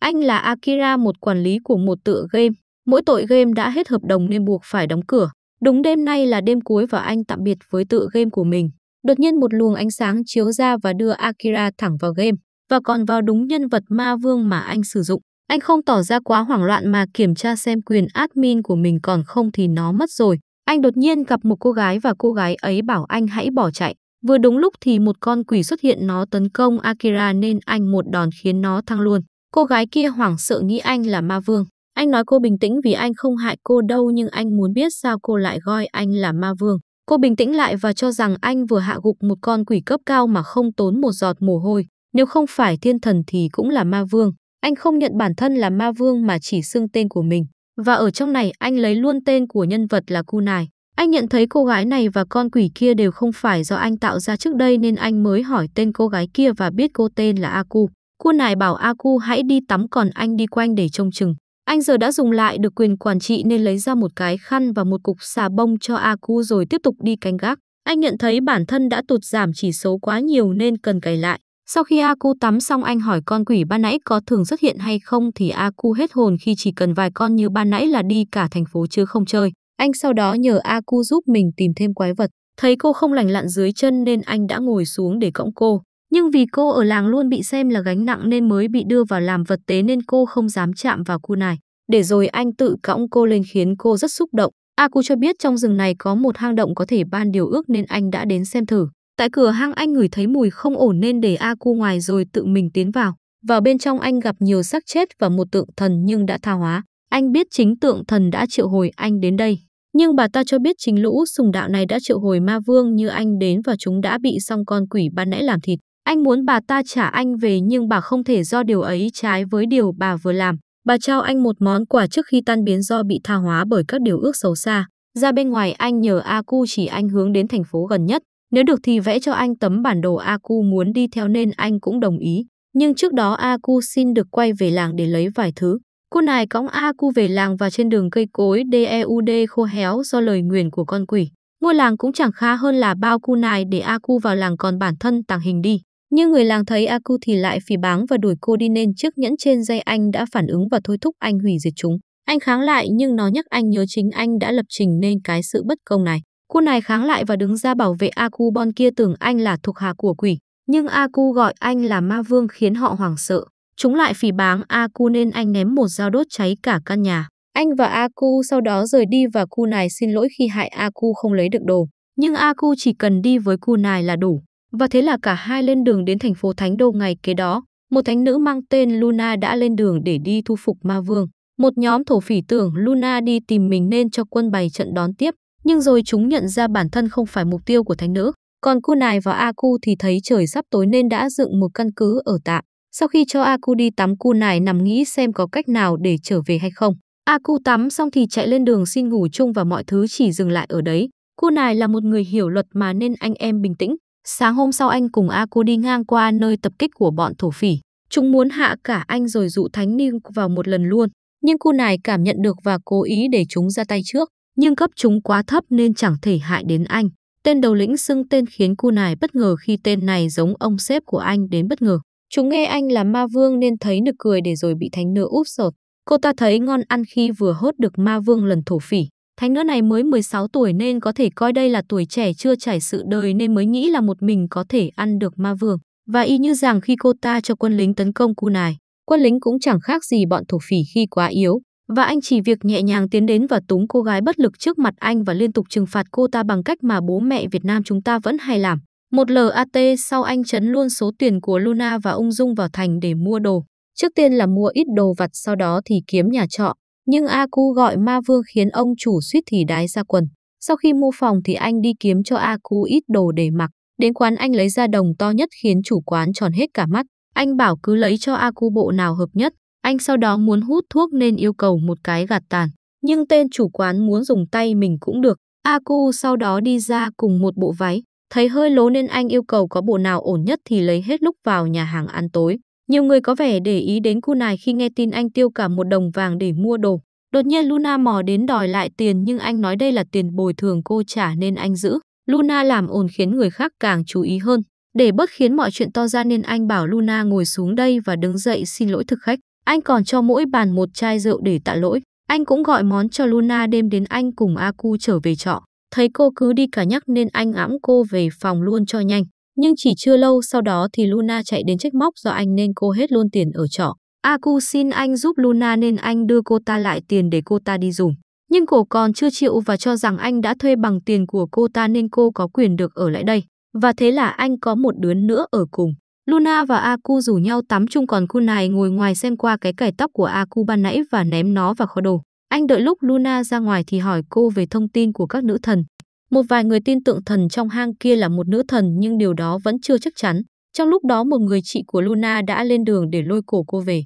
Anh là Akira, một quản lý của một tựa game. Mỗi tội game đã hết hợp đồng nên buộc phải đóng cửa. Đúng đêm nay là đêm cuối và anh tạm biệt với tựa game của mình. Đột nhiên một luồng ánh sáng chiếu ra và đưa Akira thẳng vào game. Và còn vào đúng nhân vật ma vương mà anh sử dụng. Anh không tỏ ra quá hoảng loạn mà kiểm tra xem quyền admin của mình, còn không thì nó mất rồi. Anh đột nhiên gặp một cô gái và cô gái ấy bảo anh hãy bỏ chạy. Vừa đúng lúc thì một con quỷ xuất hiện, nó tấn công Akira nên anh một đòn khiến nó thăng luôn. Cô gái kia hoảng sợ nghĩ anh là ma vương. Anh nói cô bình tĩnh vì anh không hại cô đâu, nhưng anh muốn biết sao cô lại gọi anh là ma vương. Cô bình tĩnh lại và cho rằng anh vừa hạ gục một con quỷ cấp cao mà không tốn một giọt mồ hôi. Nếu không phải thiên thần thì cũng là ma vương. Anh không nhận bản thân là ma vương mà chỉ xưng tên của mình. Và ở trong này anh lấy luôn tên của nhân vật là Kunai. Anh nhận thấy cô gái này và con quỷ kia đều không phải do anh tạo ra trước đây nên anh mới hỏi tên cô gái kia và biết cô tên là Aku. Kunai bảo Aku hãy đi tắm còn anh đi quanh để trông chừng. Anh giờ đã dùng lại được quyền quản trị nên lấy ra một cái khăn và một cục xà bông cho Aku rồi tiếp tục đi canh gác. Anh nhận thấy bản thân đã tụt giảm chỉ số quá nhiều nên cần cày lại. Sau khi Aku tắm xong anh hỏi con quỷ ban nãy có thường xuất hiện hay không thì Aku hết hồn khi chỉ cần vài con như ban nãy là đi cả thành phố chứ không chơi. Anh sau đó nhờ Aku giúp mình tìm thêm quái vật. Thấy cô không lành lặn dưới chân nên anh đã ngồi xuống để cõng cô. Nhưng vì cô ở làng luôn bị xem là gánh nặng nên mới bị đưa vào làm vật tế nên cô không dám chạm vào Kunai. Để rồi anh tự cõng cô lên khiến cô rất xúc động. Aku cho biết trong rừng này có một hang động có thể ban điều ước nên anh đã đến xem thử. Tại cửa hang anh ngửi thấy mùi không ổn nên để Aku ngoài rồi tự mình tiến vào. Vào bên trong anh gặp nhiều xác chết và một tượng thần nhưng đã tha hóa. Anh biết chính tượng thần đã triệu hồi anh đến đây. Nhưng bà ta cho biết chính lũ sùng đạo này đã triệu hồi ma vương như anh đến và chúng đã bị xong con quỷ ban nãy làm thịt. Anh muốn bà ta trả anh về nhưng bà không thể do điều ấy trái với điều bà vừa làm. Bà trao anh một món quà trước khi tan biến do bị tha hóa bởi các điều ước xấu xa. Ra bên ngoài anh nhờ Aku chỉ anh hướng đến thành phố gần nhất. Nếu được thì vẽ cho anh tấm bản đồ Aku muốn đi theo nên anh cũng đồng ý. Nhưng trước đó Aku xin được quay về làng để lấy vài thứ. Cô này cõng Aku về làng và trên đường cây cối DEUD khô héo do lời nguyền của con quỷ. Ngôi làng cũng chẳng khá hơn là bao. Cô này để Aku vào làng còn bản thân tàng hình đi. Nhưng người làng thấy Aku thì lại phỉ báng và đuổi cô đi nên chiếc nhẫn trên dây anh đã phản ứng và thôi thúc anh hủy diệt chúng. Anh kháng lại nhưng nó nhắc anh nhớ chính anh đã lập trình nên cái sự bất công này. Cô này kháng lại và đứng ra bảo vệ Aku. Bọn kia tưởng anh là thuộc hạ của quỷ. Nhưng Aku gọi anh là ma vương khiến họ hoảng sợ. Chúng lại phỉ báng Aku nên anh ném một dao đốt cháy cả căn nhà. Anh và Aku sau đó rời đi và cô này xin lỗi khi hại Aku không lấy được đồ. Nhưng Aku chỉ cần đi với cô này là đủ. Và thế là cả hai lên đường đến thành phố Thánh Đô ngày kế đó. Một thánh nữ mang tên Luna đã lên đường để đi thu phục ma vương. Một nhóm thổ phỉ tưởng Luna đi tìm mình nên cho quân bày trận đón tiếp. Nhưng rồi chúng nhận ra bản thân không phải mục tiêu của thánh nữ. Còn Kunai và Aku thì thấy trời sắp tối nên đã dựng một căn cứ ở tạm. Sau khi cho Aku đi tắm, Kunai nằm nghĩ xem có cách nào để trở về hay không. Aku tắm xong thì chạy lên đường xin ngủ chung và mọi thứ chỉ dừng lại ở đấy. Kunai là một người hiểu luật mà nên anh em bình tĩnh. Sáng hôm sau anh cùng Aku đi ngang qua nơi tập kích của bọn thổ phỉ. Chúng muốn hạ cả anh rồi dụ thánh nữ vào một lần luôn. Nhưng Kunai cảm nhận được và cố ý để chúng ra tay trước. Nhưng cấp chúng quá thấp nên chẳng thể hại đến anh. Tên đầu lĩnh xưng tên khiến Kunai bất ngờ khi tên này giống ông sếp của anh đến bất ngờ. Chúng nghe anh là ma vương nên thấy nực cười để rồi bị thánh nữ úp sột. Cô ta thấy ngon ăn khi vừa hốt được ma vương lần thổ phỉ. Thánh nữ này mới 16 tuổi nên có thể coi đây là tuổi trẻ chưa trải sự đời nên mới nghĩ là một mình có thể ăn được ma vương. Và y như rằng khi cô ta cho quân lính tấn công Kunai, quân lính cũng chẳng khác gì bọn thổ phỉ khi quá yếu. Và anh chỉ việc nhẹ nhàng tiến đến và túng cô gái bất lực trước mặt anh và liên tục trừng phạt cô ta bằng cách mà bố mẹ Việt Nam chúng ta vẫn hay làm. Một LAT sau anh trấn luôn số tiền của Luna và ung dung vào thành để mua đồ. Trước tiên là mua ít đồ vặt sau đó thì kiếm nhà trọ. Nhưng Aku gọi ma vương khiến ông chủ suýt thì đái ra quần. Sau khi mua phòng thì anh đi kiếm cho Aku ít đồ để mặc. Đến quán anh lấy ra đồng to nhất khiến chủ quán tròn hết cả mắt. Anh bảo cứ lấy cho Aku bộ nào hợp nhất. Anh sau đó muốn hút thuốc nên yêu cầu một cái gạt tàn. Nhưng tên chủ quán muốn dùng tay mình cũng được. Aku sau đó đi ra cùng một bộ váy. Thấy hơi lố nên anh yêu cầu có bộ nào ổn nhất thì lấy hết lúc vào nhà hàng ăn tối. Nhiều người có vẻ để ý đến Kunai khi nghe tin anh tiêu cả một đồng vàng để mua đồ. Đột nhiên Luna mò đến đòi lại tiền nhưng anh nói đây là tiền bồi thường cô trả nên anh giữ. Luna làm ồn khiến người khác càng chú ý hơn. Để bớt khiến mọi chuyện to ra nên anh bảo Luna ngồi xuống đây và đứng dậy xin lỗi thực khách. Anh còn cho mỗi bàn một chai rượu để tạ lỗi. Anh cũng gọi món cho Luna đêm đến anh cùng Aku trở về trọ. Thấy cô cứ đi cả nhắc nên anh ẵm cô về phòng luôn cho nhanh. Nhưng chỉ chưa lâu sau đó thì Luna chạy đến trách móc do anh nên cô hết luôn tiền ở trọ. Aku xin anh giúp Luna nên anh đưa cô ta lại tiền để cô ta đi dùng. Nhưng cô còn chưa chịu và cho rằng anh đã thuê bằng tiền của cô ta nên cô có quyền được ở lại đây. Và thế là anh có một đứa nữa ở cùng. Luna và Aku rủ nhau tắm chung còn Kunai ngồi ngoài xem qua cái cải tóc của Aku ban nãy và ném nó vào kho đồ. Anh đợi lúc Luna ra ngoài thì hỏi cô về thông tin của các nữ thần. Một vài người tin tượng thần trong hang kia là một nữ thần nhưng điều đó vẫn chưa chắc chắn. Trong lúc đó một người chị của Luna đã lên đường để lôi cổ cô về.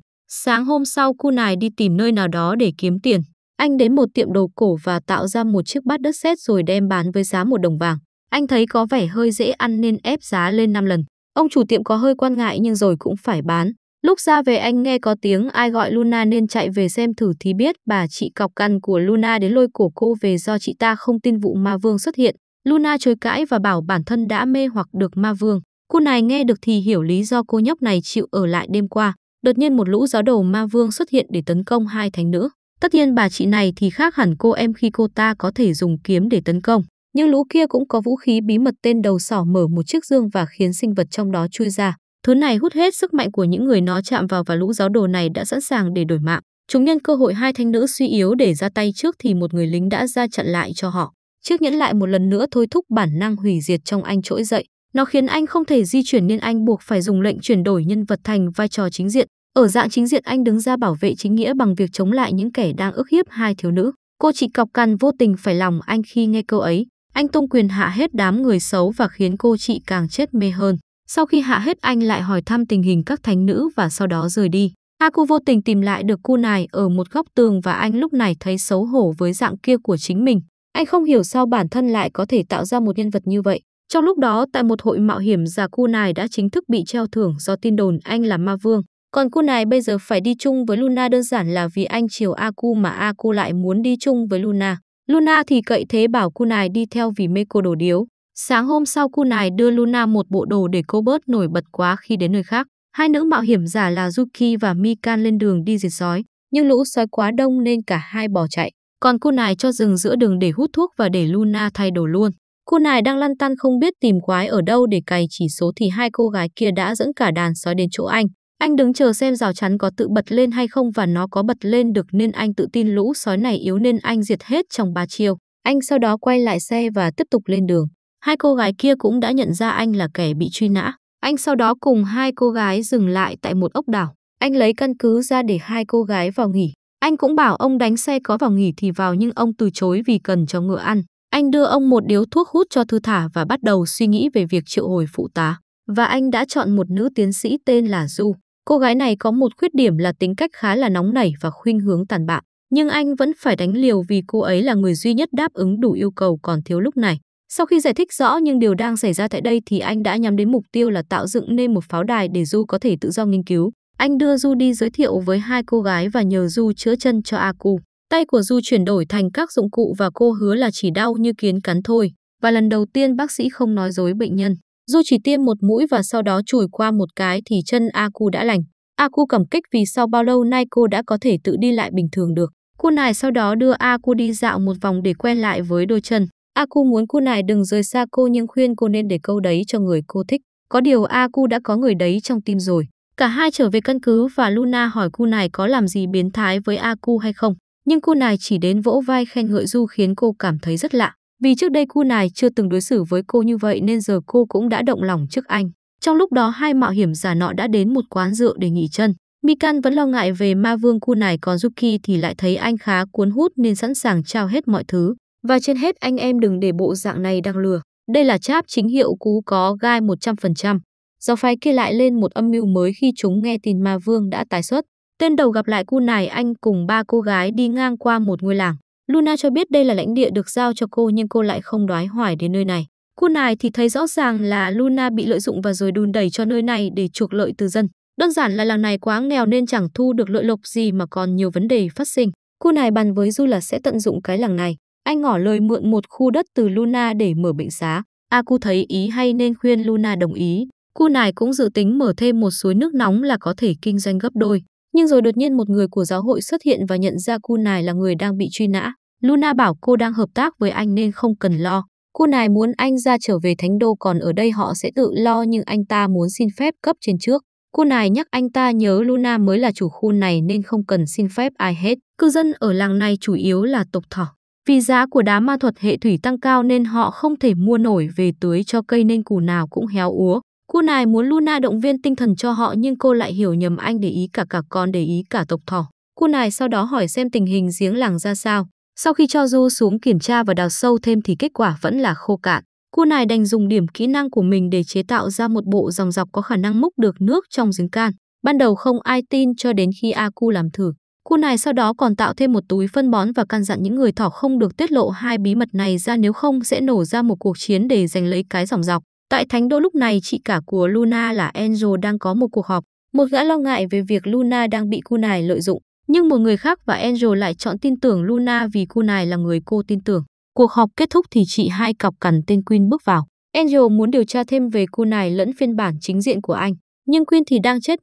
Sáng hôm sau Kunai đi tìm nơi nào đó để kiếm tiền. Anh đến một tiệm đồ cổ và tạo ra một chiếc bát đất sét rồi đem bán với giá 1 đồng vàng. Anh thấy có vẻ hơi dễ ăn nên ép giá lên 5 lần. Ông chủ tiệm có hơi quan ngại nhưng rồi cũng phải bán. Lúc ra về anh nghe có tiếng ai gọi Luna nên chạy về xem thử thì biết bà chị cọc cằn của Luna đến lôi cổ cô về do chị ta không tin vụ ma vương xuất hiện. Luna chối cãi và bảo bản thân đã mê hoặc được ma vương. Cô này nghe được thì hiểu lý do cô nhóc này chịu ở lại đêm qua. Đột nhiên một lũ giáo đầu ma vương xuất hiện để tấn công 2 thánh nữ. Tất nhiên bà chị này thì khác hẳn cô em khi cô ta có thể dùng kiếm để tấn công. Nhưng lũ kia cũng có vũ khí bí mật tên đầu sỏ mở một chiếc dương và khiến sinh vật trong đó chui ra. Thứ này hút hết sức mạnh của những người nó chạm vào và lũ giáo đồ này đã sẵn sàng để đổi mạng. Chúng nhân cơ hội 2 thánh nữ suy yếu để ra tay trước thì một người lính đã ra chặn lại cho họ. Chiếc nhẫn lại một lần nữa thôi thúc bản năng hủy diệt trong anh trỗi dậy. Nó khiến anh không thể di chuyển nên anh buộc phải dùng lệnh chuyển đổi nhân vật thành vai trò chính diện. Ở dạng chính diện anh đứng ra bảo vệ chính nghĩa bằng việc chống lại những kẻ đang ức hiếp 2 thiếu nữ. Cô chị cọc cằn vô tình phải lòng anh khi nghe câu ấy. Anh tung quyền hạ hết đám người xấu và khiến cô chị càng chết mê hơn. Sau khi hạ hết anh lại hỏi thăm tình hình các thánh nữ và sau đó rời đi. Aku vô tình tìm lại được Kunai ở một góc tường và anh lúc này thấy xấu hổ với dạng kia của chính mình. Anh không hiểu sao bản thân lại có thể tạo ra một nhân vật như vậy. Trong lúc đó tại một hội mạo hiểm già Kunai đã chính thức bị treo thưởng do tin đồn anh là ma vương. Còn Kunai bây giờ phải đi chung với Luna đơn giản là vì anh chiều Aku mà Aku lại muốn đi chung với Luna. Luna thì cậy thế bảo Kunai đi theo vì mê cô đồ điếu. Sáng hôm sau Kunai đưa Luna một bộ đồ để cô bớt nổi bật quá khi đến nơi khác. 2 nữ mạo hiểm giả là Yuki và Mikan lên đường đi diệt sói. Nhưng lũ sói quá đông nên cả hai bỏ chạy. Còn Kunai cho dừng giữa đường để hút thuốc và để Luna thay đồ luôn. Kunai đang lăn tăn không biết tìm quái ở đâu để cày chỉ số thì 2 cô gái kia đã dẫn cả đàn sói đến chỗ anh. Anh đứng chờ xem rào chắn có tự bật lên hay không và nó có bật lên được nên anh tự tin lũ sói này yếu nên anh diệt hết trong 3 chiêu. Anh sau đó quay lại xe và tiếp tục lên đường. 2 cô gái kia cũng đã nhận ra anh là kẻ bị truy nã. Anh sau đó cùng 2 cô gái dừng lại tại một ốc đảo. Anh lấy căn cứ ra để 2 cô gái vào nghỉ. Anh cũng bảo ông đánh xe có vào nghỉ thì vào nhưng ông từ chối vì cần cho ngựa ăn. Anh đưa ông một điếu thuốc hút cho thư thả và bắt đầu suy nghĩ về việc triệu hồi phụ tá. Và anh đã chọn một nữ tiến sĩ tên là Du. Cô gái này có một khuyết điểm là tính cách khá là nóng nảy và khuynh hướng tàn bạo, nhưng anh vẫn phải đánh liều vì cô ấy là người duy nhất đáp ứng đủ yêu cầu còn thiếu lúc này. Sau khi giải thích rõ những điều đang xảy ra tại đây thì anh đã nhắm đến mục tiêu là tạo dựng nên một pháo đài để Du có thể tự do nghiên cứu. Anh đưa Du đi giới thiệu với 2 cô gái và nhờ Du chữa chân cho Aku. Tay của Du chuyển đổi thành các dụng cụ và cô hứa là chỉ đau như kiến cắn thôi. Và lần đầu tiên bác sĩ không nói dối bệnh nhân. Du chỉ tiêm 1 mũi và sau đó chùi qua một cái thì chân Aku đã lành. Aku cảm kích vì sau bao lâu nay cô đã có thể tự đi lại bình thường được. Kunai sau đó đưa Aku đi dạo một vòng để quen lại với đôi chân. Aku muốn Kunai đừng rời xa cô nhưng khuyên cô nên để câu đấy cho người cô thích. Có điều Aku đã có người đấy trong tim rồi. Cả 2 trở về căn cứ và Luna hỏi Kunai có làm gì biến thái với Aku hay không. Nhưng Kunai chỉ đến vỗ vai khen ngợi Du khiến cô cảm thấy rất lạ. Vì trước đây Kunai chưa từng đối xử với cô như vậy nên giờ cô cũng đã động lòng trước anh. Trong lúc đó 2 mạo hiểm giả nọ đã đến một quán rượu để nghỉ chân. Mikan vẫn lo ngại về ma vương Kunai còn Yuki thì lại thấy anh khá cuốn hút nên sẵn sàng trao hết mọi thứ. Và trên hết anh em đừng để bộ dạng này đang lừa. Đây là cháp chính hiệu cú có gai 100%. Do phái kia lại lên một âm mưu mới khi chúng nghe tin ma vương đã tái xuất. Tên đầu gặp lại Kunai anh cùng 3 cô gái đi ngang qua một ngôi làng. Luna cho biết đây là lãnh địa được giao cho cô nhưng cô lại không đoái hoài đến nơi này. Kunai thì thấy rõ ràng là Luna bị lợi dụng và rồi đùn đẩy cho nơi này để chuộc lợi từ dân. Đơn giản là làng này quá nghèo nên chẳng thu được lợi lộc gì mà còn nhiều vấn đề phát sinh. Kunai bàn với Du là sẽ tận dụng cái làng này. Anh ngỏ lời mượn một khu đất từ Luna để mở bệnh xá. Aku thấy ý hay nên khuyên Luna đồng ý. Kunai cũng dự tính mở thêm một suối nước nóng là có thể kinh doanh gấp đôi. Nhưng rồi đột nhiên một người của giáo hội xuất hiện và nhận ra Kunai là người đang bị truy nã. Luna bảo cô đang hợp tác với anh nên không cần lo. Kunai muốn anh ra trở về Thánh Đô, còn ở đây họ sẽ tự lo, nhưng anh ta muốn xin phép cấp trên trước. Kunai nhắc anh ta nhớ Luna mới là chủ khu này nên không cần xin phép ai hết. Cư dân ở làng này chủ yếu là tộc Thỏ. Vì giá của đá ma thuật hệ thủy tăng cao nên họ không thể mua nổi về tưới cho cây nên củ nào cũng héo úa. Kunai muốn Luna động viên tinh thần cho họ nhưng cô lại hiểu nhầm anh để ý cả con, để ý cả tộc Thỏ. Kunai sau đó hỏi xem tình hình giếng làng ra sao. Sau khi cho Du xuống kiểm tra và đào sâu thêm thì kết quả vẫn là khô cạn. Kunai đành dùng điểm kỹ năng của mình để chế tạo ra một bộ dòng dọc có khả năng múc được nước trong giếng can. Ban đầu không ai tin cho đến khi Aku làm thử. Kunai sau đó còn tạo thêm một túi phân bón và căn dặn những người Thỏ không được tiết lộ hai bí mật này ra, nếu không sẽ nổ ra một cuộc chiến để giành lấy cái dòng dọc. Tại Thánh Đô lúc này, chị cả của Luna là Angel đang có một cuộc họp. Một gã lo ngại về việc Luna đang bị Kunai lợi dụng. Nhưng một người khác và Angel lại chọn tin tưởng Luna vì Kunai là người cô tin tưởng. Cuộc họp kết thúc thì chị hai cọc cằn tên Queen bước vào. Angel muốn điều tra thêm về Kunai lẫn phiên bản chính diện của anh. Nhưng Queen thì đang chết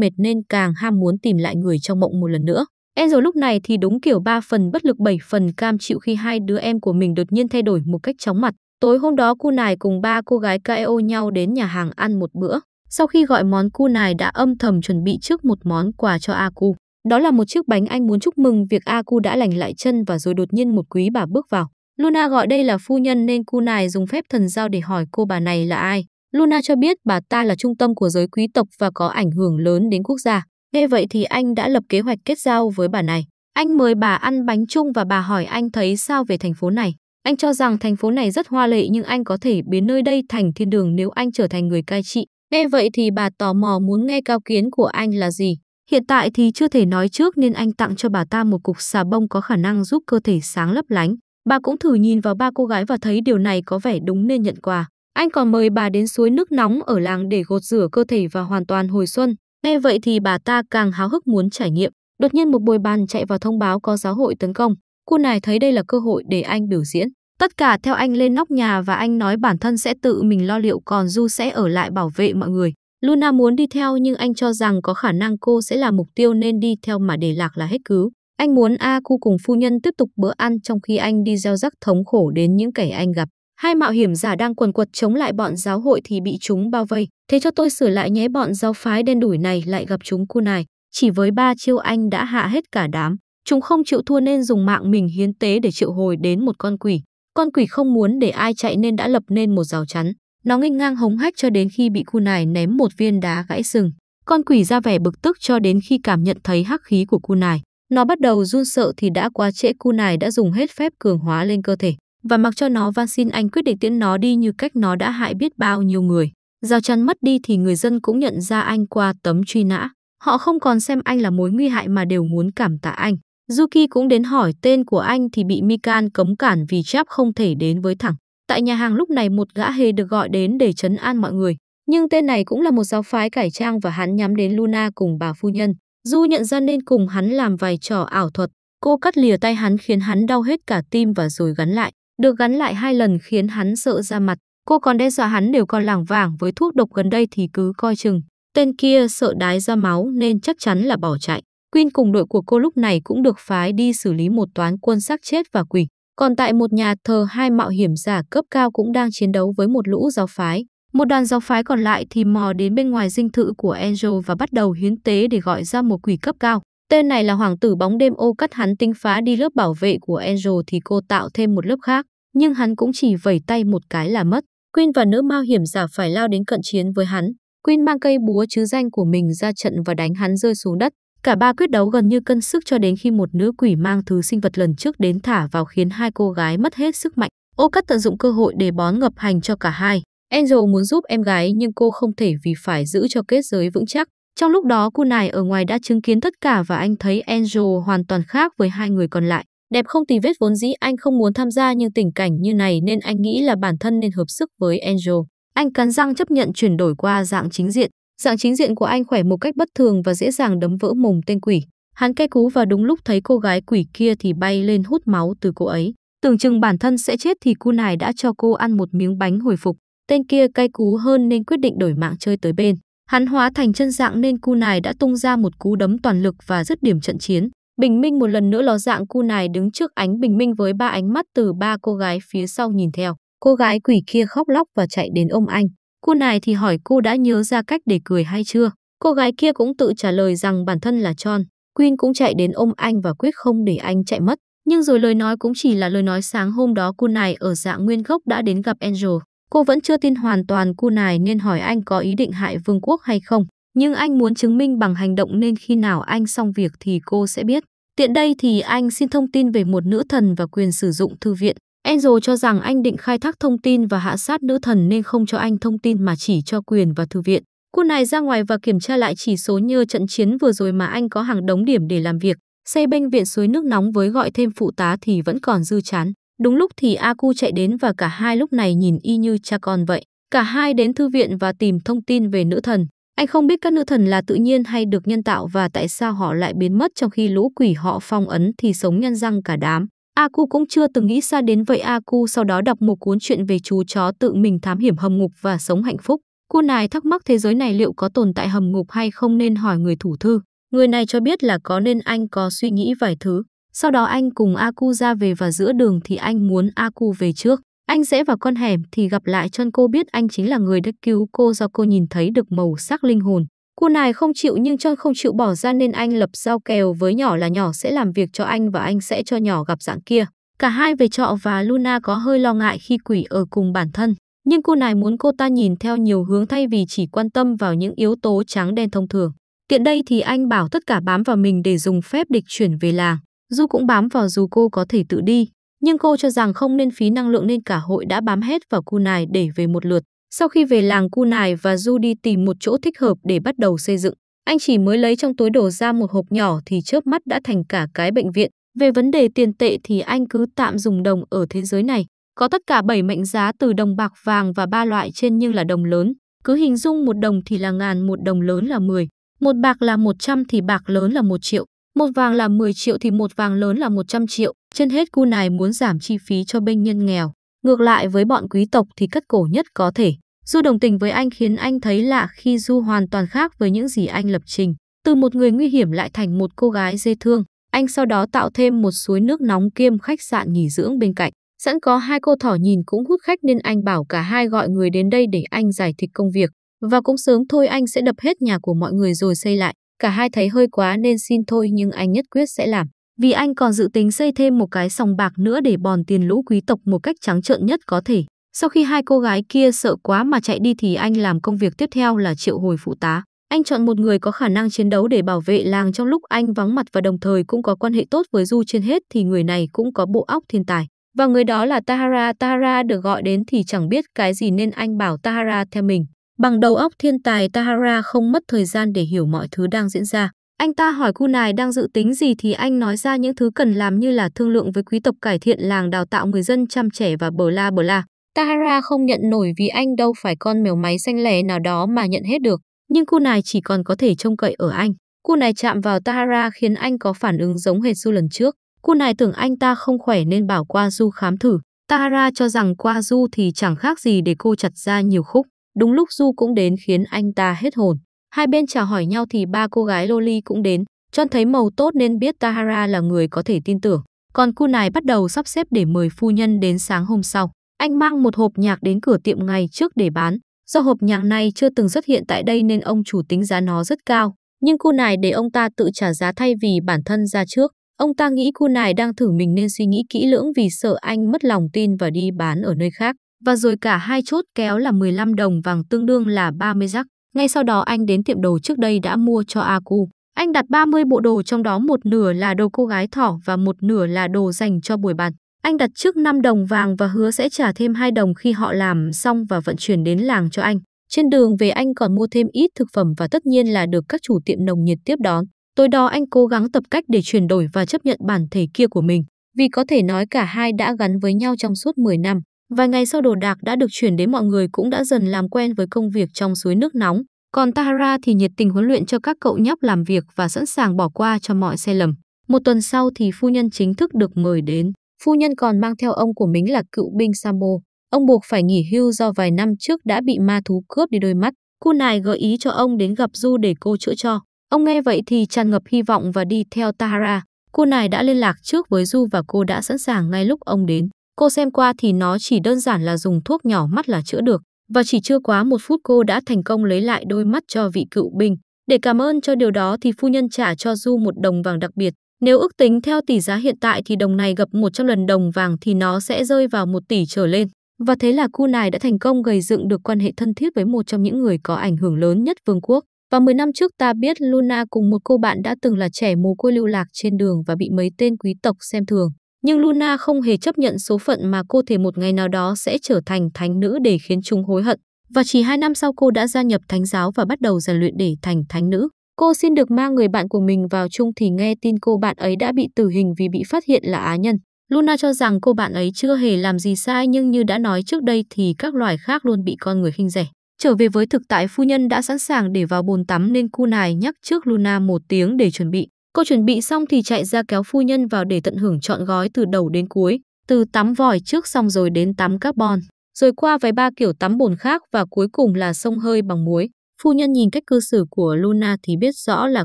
mệt nên càng ham muốn tìm lại người trong mộng một lần nữa. Angel lúc này thì đúng kiểu 3 phần bất lực 7 phần cam chịu khi hai đứa em của mình đột nhiên thay đổi một cách chóng mặt. Tối hôm đó Kunai cùng 3 cô gái KO nhau đến nhà hàng ăn một bữa. Sau khi gọi món, Kunai đã âm thầm chuẩn bị trước một món quà cho Aku. Đó là một chiếc bánh. Anh muốn chúc mừng việc Aku đã lành lại chân và rồi đột nhiên một quý bà bước vào. Luna gọi đây là phu nhân nên Kunai dùng phép thần giao để hỏi cô bà này là ai. Luna cho biết bà ta là trung tâm của giới quý tộc và có ảnh hưởng lớn đến quốc gia. Nghe vậy thì anh đã lập kế hoạch kết giao với bà này. Anh mời bà ăn bánh chung và bà hỏi anh thấy sao về thành phố này. Anh cho rằng thành phố này rất hoa lệ nhưng anh có thể biến nơi đây thành thiên đường nếu anh trở thành người cai trị. Nghe vậy thì bà tò mò muốn nghe cao kiến của anh là gì. Hiện tại thì chưa thể nói trước nên anh tặng cho bà ta một cục xà bông có khả năng giúp cơ thể sáng lấp lánh. Bà cũng thử nhìn vào 3 cô gái và thấy điều này có vẻ đúng nên nhận quà. Anh còn mời bà đến suối nước nóng ở làng để gột rửa cơ thể và hoàn toàn hồi xuân. Nghe vậy thì bà ta càng háo hức muốn trải nghiệm. Đột nhiên một bồi bàn chạy vào thông báo có giáo hội tấn công. Kunai thấy đây là cơ hội để anh biểu diễn. Tất cả theo anh lên nóc nhà và anh nói bản thân sẽ tự mình lo liệu, còn Du sẽ ở lại bảo vệ mọi người. Luna muốn đi theo nhưng anh cho rằng có khả năng cô sẽ là mục tiêu nên đi theo mà để lạc là hết cứu. Anh muốn Aku cùng phu nhân tiếp tục bữa ăn trong khi anh đi gieo rắc thống khổ đến những kẻ anh gặp. Hai mạo hiểm giả đang quần quật chống lại bọn giáo hội thì bị chúng bao vây. Thế cho tôi sửa lại nhé, bọn giáo phái đen đủi này lại gặp chúng Kunai. Chỉ với 3 chiêu anh đã hạ hết cả đám. Chúng không chịu thua nên dùng mạng mình hiến tế để triệu hồi đến một con quỷ. Con quỷ không muốn để ai chạy nên đã lập nên một rào chắn. Nó nghênh ngang hống hách cho đến khi bị Kunai ném một viên đá gãy sừng. Con quỷ ra vẻ bực tức cho đến khi cảm nhận thấy hắc khí của Kunai. Nó bắt đầu run sợ thì đã quá trễ, Kunai đã dùng hết phép cường hóa lên cơ thể. Và mặc cho nó van xin, anh quyết định tiễn nó đi như cách nó đã hại biết bao nhiêu người. Rào chắn mất đi thì người dân cũng nhận ra anh qua tấm truy nã. Họ không còn xem anh là mối nguy hại mà đều muốn cảm tạ anh. Yuki cũng đến hỏi tên của anh thì bị Mikan cấm cản vì chép không thể đến với thẳng. Tại nhà hàng lúc này một gã hề được gọi đến để trấn an mọi người. Nhưng tên này cũng là một giáo phái cải trang và hắn nhắm đến Luna cùng bà phu nhân. Du nhận ra nên cùng hắn làm vài trò ảo thuật. Cô cắt lìa tay hắn khiến hắn đau hết cả tim và rồi gắn lại. Được gắn lại 2 lần khiến hắn sợ ra mặt. Cô còn đe dọa hắn đều còn lảng vảng với thuốc độc gần đây thì cứ coi chừng. Tên kia sợ đái ra máu nên chắc chắn là bỏ chạy. Queen cùng đội của cô lúc này cũng được phái đi xử lý một toán quân xác chết và quỷ. Còn tại một nhà thờ, 2 mạo hiểm giả cấp cao cũng đang chiến đấu với một lũ giáo phái. Một đoàn giáo phái còn lại thì mò đến bên ngoài dinh thự của Angel và bắt đầu hiến tế để gọi ra một quỷ cấp cao. Tên này là hoàng tử bóng đêm Ocalt. Hắn tính phá đi lớp bảo vệ của Angel thì cô tạo thêm một lớp khác. Nhưng hắn cũng chỉ vẩy tay một cái là mất. Queen và nữ mạo hiểm giả phải lao đến cận chiến với hắn. Queen mang cây búa chứ danh của mình ra trận và đánh hắn rơi xuống đất. Cả 3 quyết đấu gần như cân sức cho đến khi một nữ quỷ mang thứ sinh vật lần trước đến thả vào khiến 2 cô gái mất hết sức mạnh. Ocalt tận dụng cơ hội để bón ngập hành cho cả 2. Angel muốn giúp em gái nhưng cô không thể vì phải giữ cho kết giới vững chắc. Trong lúc đó Kunai ở ngoài đã chứng kiến tất cả và anh thấy Angel hoàn toàn khác với 2 người còn lại. Đẹp không tì vết, vốn dĩ anh không muốn tham gia nhưng tình cảnh như này nên anh nghĩ là bản thân nên hợp sức với Angel. Anh cắn răng chấp nhận chuyển đổi qua dạng chính diện. Dạng chính diện của anh khỏe một cách bất thường và dễ dàng đấm vỡ mồm tên quỷ. Hắn cay cú và đúng lúc thấy cô gái quỷ kia thì bay lên hút máu từ cô ấy. Tưởng chừng bản thân sẽ chết thì Kunai đã cho cô ăn một miếng bánh hồi phục. Tên kia cay cú hơn nên quyết định đổi mạng chơi tới bên. Hắn hóa thành chân dạng nên Kunai đã tung ra một cú đấm toàn lực và dứt điểm trận chiến. Bình minh một lần nữa ló dạng, Kunai đứng trước ánh bình minh với ba ánh mắt từ ba cô gái phía sau nhìn theo. Cô gái quỷ kia khóc lóc và chạy đến ôm anh. Kunai thì hỏi cô đã nhớ ra cách để cười hay chưa. Cô gái kia cũng tự trả lời rằng bản thân là Chon. Queen cũng chạy đến ôm anh và quyết không để anh chạy mất. Nhưng rồi lời nói cũng chỉ là lời nói. Sáng hôm đó Kunai ở dạng nguyên gốc đã đến gặp Angel. Cô vẫn chưa tin hoàn toàn Kunai nên hỏi anh có ý định hại vương quốc hay không. Nhưng anh muốn chứng minh bằng hành động nên khi nào anh xong việc thì cô sẽ biết. Tiện đây thì anh xin thông tin về một nữ thần và quyền sử dụng thư viện. Enzo cho rằng anh định khai thác thông tin và hạ sát nữ thần nên không cho anh thông tin mà chỉ cho quyền và thư viện. Kunai ra ngoài và kiểm tra lại chỉ số như trận chiến vừa rồi mà anh có hàng đống điểm để làm việc. Xây bệnh viện suối nước nóng với gọi thêm phụ tá thì vẫn còn dư chán. Đúng lúc thì Aku chạy đến và cả hai lúc này nhìn y như cha con vậy. Cả hai đến thư viện và tìm thông tin về nữ thần. Anh không biết các nữ thần là tự nhiên hay được nhân tạo và tại sao họ lại biến mất trong khi lũ quỷ họ phong ấn thì sống nhăn răng cả đám. Aku cũng chưa từng nghĩ xa đến vậy. Aku sau đó đọc một cuốn truyện về chú chó tự mình thám hiểm hầm ngục và sống hạnh phúc. Kunai thắc mắc thế giới này liệu có tồn tại hầm ngục hay không nên hỏi người thủ thư. Người này cho biết là có nên anh có suy nghĩ vài thứ. Sau đó anh cùng Aku ra về và giữa đường thì anh muốn Aku về trước. Anh rẽ vào con hẻm thì gặp lại Chon. Cô biết anh chính là người đã cứu cô do cô nhìn thấy được màu sắc linh hồn. Kunai không chịu nhưng Chon không chịu bỏ ra nên anh lập giao kèo với nhỏ là nhỏ sẽ làm việc cho anh và anh sẽ cho nhỏ gặp dạng kia. Cả hai về trọ và Luna có hơi lo ngại khi quỷ ở cùng bản thân. Nhưng Kunai muốn cô ta nhìn theo nhiều hướng thay vì chỉ quan tâm vào những yếu tố trắng đen thông thường. Tiện đây thì anh bảo tất cả bám vào mình để dùng phép địch chuyển về làng. Du cũng bám vào dù cô có thể tự đi. Nhưng cô cho rằng không nên phí năng lượng nên cả hội đã bám hết vào Kunai để về một lượt. Sau khi về làng Kunai và Du đi tìm một chỗ thích hợp để bắt đầu xây dựng. Anh chỉ mới lấy trong túi đồ ra một hộp nhỏ thì chớp mắt đã thành cả cái bệnh viện. Về vấn đề tiền tệ thì anh cứ tạm dùng đồng ở thế giới này. Có tất cả 7 mệnh giá từ đồng bạc vàng và 3 loại trên nhưng là đồng lớn. Cứ hình dung 1 đồng thì là ngàn, 1 đồng lớn là 10. 1 bạc là 100 thì bạc lớn là 1 triệu. 1 vàng là 10 triệu thì 1 vàng lớn là 100 triệu. Trên hết Kunai muốn giảm chi phí cho bệnh nhân nghèo. Ngược lại với bọn quý tộc thì cắt cổ nhất có thể. Du đồng tình với anh khiến anh thấy lạ khi Du hoàn toàn khác với những gì anh lập trình. Từ một người nguy hiểm lại thành một cô gái dễ thương. Anh sau đó tạo thêm một suối nước nóng kiêm khách sạn nghỉ dưỡng bên cạnh. Sẵn có hai cô thỏ nhìn cũng hút khách nên anh bảo cả hai gọi người đến đây để anh giải thích công việc. Và cũng sớm thôi, anh sẽ đập hết nhà của mọi người rồi xây lại. Cả hai thấy hơi quá nên xin thôi nhưng anh nhất quyết sẽ làm. Vì anh còn dự tính xây thêm một cái sòng bạc nữa để bòn tiền lũ quý tộc một cách trắng trợn nhất có thể. Sau khi hai cô gái kia sợ quá mà chạy đi thì anh làm công việc tiếp theo là triệu hồi phụ tá. Anh chọn một người có khả năng chiến đấu để bảo vệ làng trong lúc anh vắng mặt và đồng thời cũng có quan hệ tốt với Du. Trên hết thì người này cũng có bộ óc thiên tài. Và người đó là Tahara. Tahara được gọi đến thì chẳng biết cái gì nên anh bảo Tahara theo mình. Bằng đầu óc thiên tài, Tahara không mất thời gian để hiểu mọi thứ đang diễn ra. Anh ta hỏi Kunai đang dự tính gì thì anh nói ra những thứ cần làm như là thương lượng với quý tộc, cải thiện làng, đào tạo người dân, chăm trẻ và bla bla. Tahara không nhận nổi vì anh đâu phải con mèo máy xanh lẻ nào đó mà nhận hết được. Nhưng Kunai chỉ còn có thể trông cậy ở anh. Kunai chạm vào Tahara khiến anh có phản ứng giống hệt Du lần trước. Kunai tưởng anh ta không khỏe nên bảo qua Du khám thử. Tahara cho rằng qua Du thì chẳng khác gì để cô chặt ra nhiều khúc. Đúng lúc Du cũng đến khiến anh ta hết hồn. Hai bên chào hỏi nhau thì ba cô gái loli cũng đến. Chon thấy màu tốt nên biết Tahara là người có thể tin tưởng. Còn Kunai bắt đầu sắp xếp để mời phu nhân đến sáng hôm sau. Anh mang một hộp nhạc đến cửa tiệm ngày trước để bán. Do hộp nhạc này chưa từng xuất hiện tại đây nên ông chủ tính giá nó rất cao. Nhưng Kunai để ông ta tự trả giá thay vì bản thân ra trước. Ông ta nghĩ Kunai đang thử mình nên suy nghĩ kỹ lưỡng vì sợ anh mất lòng tin và đi bán ở nơi khác. Và rồi cả hai chốt kéo là 15 đồng vàng tương đương là 30 rắc. Ngay sau đó anh đến tiệm đồ trước đây đã mua cho Aku. Anh đặt 30 bộ đồ, trong đó một nửa là đồ cô gái thỏ và một nửa là đồ dành cho buổi bàn. Anh đặt trước 5 đồng vàng và hứa sẽ trả thêm 2 đồng khi họ làm xong và vận chuyển đến làng cho anh. Trên đường về anh còn mua thêm ít thực phẩm và tất nhiên là được các chủ tiệm nồng nhiệt tiếp đón. Tối đó anh cố gắng tập cách để chuyển đổi và chấp nhận bản thể kia của mình. Vì có thể nói cả hai đã gắn với nhau trong suốt 10 năm. Vài ngày sau đồ đạc đã được chuyển đến, mọi người cũng đã dần làm quen với công việc trong suối nước nóng. Còn Tahara thì nhiệt tình huấn luyện cho các cậu nhóc làm việc và sẵn sàng bỏ qua cho mọi sai lầm. Một tuần sau thì phu nhân chính thức được mời đến. Phu nhân còn mang theo ông của mình là cựu binh Sambo. Ông buộc phải nghỉ hưu do vài năm trước đã bị ma thú cướp đi đôi mắt. Kunai gợi ý cho ông đến gặp Du để cô chữa cho. Ông nghe vậy thì tràn ngập hy vọng và đi theo Tahara. Kunai đã liên lạc trước với Du và cô đã sẵn sàng ngay lúc ông đến. Cô xem qua thì nó chỉ đơn giản là dùng thuốc nhỏ mắt là chữa được. Và chỉ chưa quá một phút cô đã thành công lấy lại đôi mắt cho vị cựu binh. Để cảm ơn cho điều đó thì phu nhân trả cho Du một đồng vàng đặc biệt. Nếu ước tính theo tỷ giá hiện tại thì đồng này gấp 100 lần đồng vàng thì nó sẽ rơi vào 1 tỷ trở lên. Và thế là Kunai đã thành công gây dựng được quan hệ thân thiết với một trong những người có ảnh hưởng lớn nhất vương quốc. Và 10 năm trước ta biết Luna cùng một cô bạn đã từng là trẻ mồ côi lưu lạc trên đường và bị mấy tên quý tộc xem thường. Nhưng Luna không hề chấp nhận số phận mà cô thề một ngày nào đó sẽ trở thành thánh nữ để khiến chúng hối hận. Và chỉ 2 năm sau cô đã gia nhập thánh giáo và bắt đầu rèn luyện để thành thánh nữ. Cô xin được mang người bạn của mình vào chung thì nghe tin cô bạn ấy đã bị tử hình vì bị phát hiện là á nhân. Luna cho rằng cô bạn ấy chưa hề làm gì sai nhưng như đã nói trước đây thì các loài khác luôn bị con người khinh rẻ. Trở về với thực tại phu nhân đã sẵn sàng để vào bồn tắm nên Kunai nhắc trước Luna một tiếng để chuẩn bị. Cô chuẩn bị xong thì chạy ra kéo phu nhân vào để tận hưởng trọn gói từ đầu đến cuối. Từ tắm vòi trước xong rồi đến tắm carbon. Rồi qua vài ba kiểu tắm bồn khác và cuối cùng là xông hơi bằng muối. Phu nhân nhìn cách cư xử của Luna thì biết rõ là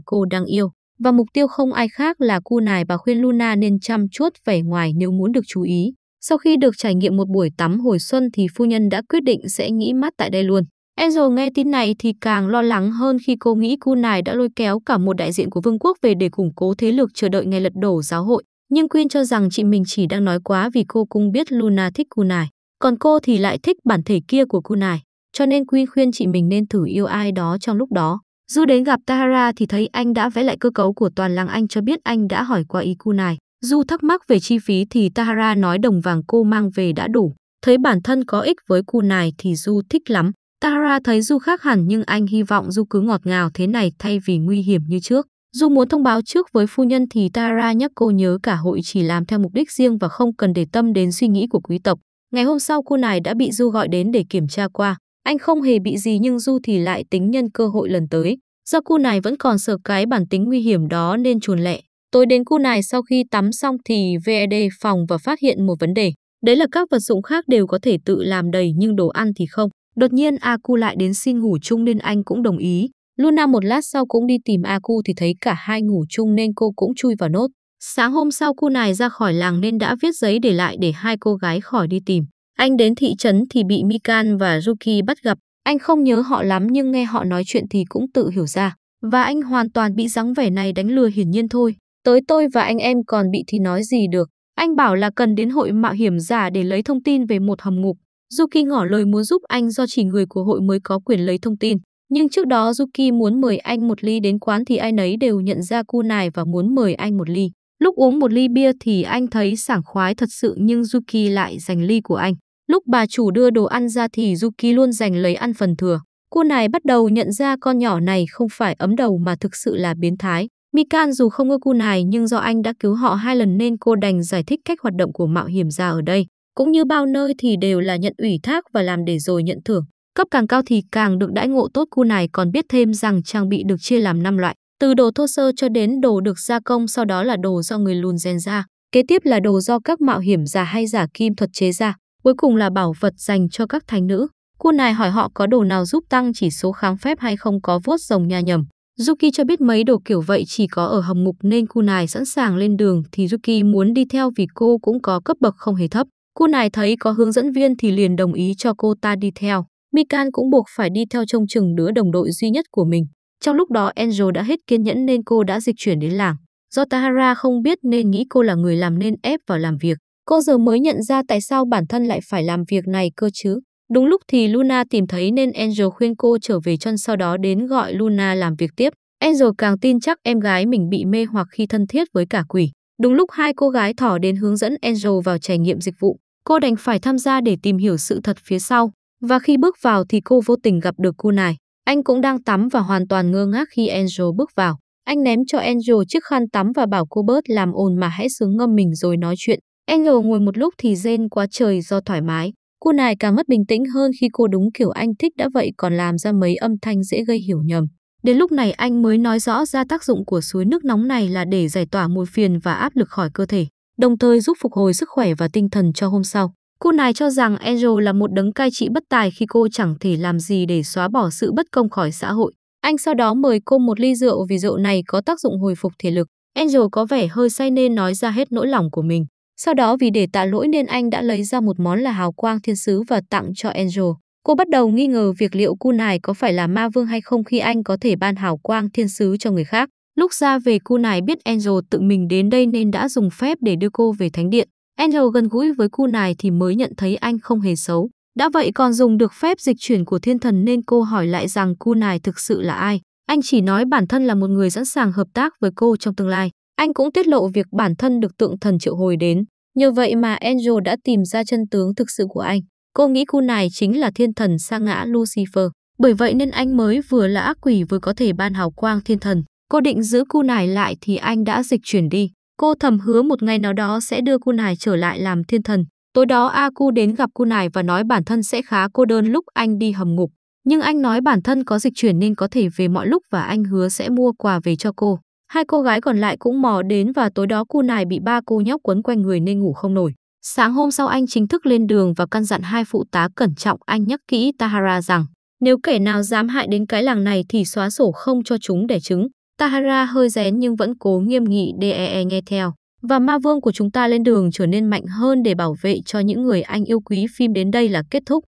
cô đang yêu. Và mục tiêu không ai khác là Kunai và khuyên Luna nên chăm chút vẻ ngoài nếu muốn được chú ý. Sau khi được trải nghiệm một buổi tắm hồi xuân thì phu nhân đã quyết định sẽ nghỉ mát tại đây luôn. Enzo nghe tin này thì càng lo lắng hơn khi cô nghĩ Kunai đã lôi kéo cả một đại diện của vương quốc về để củng cố thế lực chờ đợi ngày lật đổ giáo hội. Nhưng Queen cho rằng chị mình chỉ đang nói quá vì cô cũng biết Luna thích Kunai. Còn cô thì lại thích bản thể kia của Kunai. Cho nên Queen khuyên chị mình nên thử yêu ai đó trong lúc đó. Du đến gặp Tahara thì thấy anh đã vẽ lại cơ cấu của toàn làng anh cho biết anh đã hỏi qua ý Kunai. Du thắc mắc về chi phí thì Tahara nói đồng vàng cô mang về đã đủ. Thấy bản thân có ích với Kunai thì Du thích lắm. Tahara thấy Du khác hẳn nhưng anh hy vọng Du cứ ngọt ngào thế này thay vì nguy hiểm như trước. Du muốn thông báo trước với phu nhân thì Tahara nhắc cô nhớ cả hội chỉ làm theo mục đích riêng và không cần để tâm đến suy nghĩ của quý tộc. Ngày hôm sau Kunai đã bị Du gọi đến để kiểm tra qua. Anh không hề bị gì nhưng Du thì lại tính nhân cơ hội lần tới. Do Kunai vẫn còn sợ cái bản tính nguy hiểm đó nên chuồn lẹ. Tối đến Kunai sau khi tắm xong thì VED phòng và phát hiện một vấn đề. Đấy là các vật dụng khác đều có thể tự làm đầy nhưng đồ ăn thì không. Đột nhiên Aku lại đến xin ngủ chung nên anh cũng đồng ý. Luna một lát sau cũng đi tìm Aku thì thấy cả hai ngủ chung nên cô cũng chui vào nốt. Sáng hôm sau Kunai ra khỏi làng nên đã viết giấy để lại để hai cô gái khỏi đi tìm. Anh đến thị trấn thì bị Mikan và Yuki bắt gặp. Anh không nhớ họ lắm nhưng nghe họ nói chuyện thì cũng tự hiểu ra. Và anh hoàn toàn bị dáng vẻ này đánh lừa hiển nhiên thôi. Tới tôi và anh em còn bị thì nói gì được. Anh bảo là cần đến hội mạo hiểm giả để lấy thông tin về một hầm ngục. Yuki ngỏ lời muốn giúp anh do chỉ người của hội mới có quyền lấy thông tin. Nhưng trước đó Yuki muốn mời anh một ly đến quán thì ai nấy đều nhận ra Kunai và muốn mời anh một ly. Lúc uống một ly bia thì anh thấy sảng khoái thật sự nhưng Yuki lại giành ly của anh. Lúc bà chủ đưa đồ ăn ra thì Yuki luôn giành lấy ăn phần thừa. Kunai bắt đầu nhận ra con nhỏ này không phải ấm đầu mà thực sự là biến thái. Mikan dù không ưa Kunai nhưng do anh đã cứu họ 2 lần nên cô đành giải thích cách hoạt động của mạo hiểm giả ở đây. Cũng như bao nơi thì đều là nhận ủy thác và làm để rồi nhận thưởng. Cấp càng cao thì càng được đãi ngộ tốt. Kunai còn biết thêm rằng trang bị được chia làm 5 loại. Từ đồ thô sơ cho đến đồ được gia công, sau đó là đồ do người lùn rèn ra. Kế tiếp là đồ do các mạo hiểm giả hay giả kim thuật chế ra. Cuối cùng là bảo vật dành cho các thánh nữ. Kunai hỏi họ có đồ nào giúp tăng chỉ số kháng phép hay không có vuốt rồng nha nhầm. Yuki cho biết mấy đồ kiểu vậy chỉ có ở hầm ngục nên Kunai sẵn sàng lên đường thì Yuki muốn đi theo vì cô cũng có cấp bậc không hề thấp. Kunai thấy có hướng dẫn viên thì liền đồng ý cho cô ta đi theo. Mikan cũng buộc phải đi theo trông chừng đứa đồng đội duy nhất của mình. Trong lúc đó Angel đã hết kiên nhẫn nên cô đã dịch chuyển đến làng. Do Tahara không biết nên nghĩ cô là người làm nên ép vào làm việc. Cô giờ mới nhận ra tại sao bản thân lại phải làm việc này cơ chứ. Đúng lúc thì Luna tìm thấy nên Angel khuyên cô trở về chân sau đó đến gọi Luna làm việc tiếp. Angel càng tin chắc em gái mình bị mê hoặc khi thân thiết với cả quỷ. Đúng lúc hai cô gái thỏ đến hướng dẫn Angel vào trải nghiệm dịch vụ. Cô đành phải tham gia để tìm hiểu sự thật phía sau. Và khi bước vào thì cô vô tình gặp được Kunai. Anh cũng đang tắm và hoàn toàn ngơ ngác khi Angel bước vào. Anh ném cho Angel chiếc khăn tắm và bảo cô bớt làm ồn mà hãy xuống ngâm mình rồi nói chuyện. Angel ngồi một lúc thì rên quá trời do thoải mái. Kunai càng mất bình tĩnh hơn khi cô đúng kiểu anh thích đã vậy còn làm ra mấy âm thanh dễ gây hiểu nhầm. Đến lúc này anh mới nói rõ ra tác dụng của suối nước nóng này là để giải tỏa muộn phiền và áp lực khỏi cơ thể, đồng thời giúp phục hồi sức khỏe và tinh thần cho hôm sau. Cô này cho rằng Angel là một đấng cai trị bất tài khi cô chẳng thể làm gì để xóa bỏ sự bất công khỏi xã hội. Anh sau đó mời cô một ly rượu vì rượu này có tác dụng hồi phục thể lực. Angel có vẻ hơi say nên nói ra hết nỗi lòng của mình. Sau đó vì để tạ lỗi nên anh đã lấy ra một món là hào quang thiên sứ và tặng cho Angel. Cô bắt đầu nghi ngờ việc liệu Kunai có phải là ma vương hay không khi anh có thể ban hào quang thiên sứ cho người khác. Lúc ra về Kunai biết Angel tự mình đến đây nên đã dùng phép để đưa cô về thánh điện. Angel gần gũi với Kunai thì mới nhận thấy anh không hề xấu. Đã vậy còn dùng được phép dịch chuyển của thiên thần nên cô hỏi lại rằng Kunai thực sự là ai. Anh chỉ nói bản thân là một người sẵn sàng hợp tác với cô trong tương lai. Anh cũng tiết lộ việc bản thân được tượng thần triệu hồi đến. Nhờ vậy mà Angel đã tìm ra chân tướng thực sự của anh. Cô nghĩ Kunai chính là thiên thần sa ngã Lucifer. Bởi vậy nên anh mới vừa là ác quỷ vừa có thể ban hào quang thiên thần. Cô định giữ Kunai lại thì anh đã dịch chuyển đi. Cô thầm hứa một ngày nào đó sẽ đưa Kunai trở lại làm thiên thần. Tối đó Aku đến gặp Kunai và nói bản thân sẽ khá cô đơn lúc anh đi hầm ngục. Nhưng anh nói bản thân có dịch chuyển nên có thể về mọi lúc và anh hứa sẽ mua quà về cho cô. Hai cô gái còn lại cũng mò đến và tối đó Kunai bị ba cô nhóc quấn quanh người nên ngủ không nổi. Sáng hôm sau anh chính thức lên đường và căn dặn hai phụ tá cẩn trọng. Anh nhắc kỹ Tahara rằng nếu kẻ nào dám hại đến cái làng này thì xóa sổ không cho chúng đẻ trứng. Tahara hơi rén nhưng vẫn cố nghiêm nghị để nghe theo. Và ma vương của chúng ta lên đường trở nên mạnh hơn để bảo vệ cho những người anh yêu quý. Phim đến đây là kết thúc.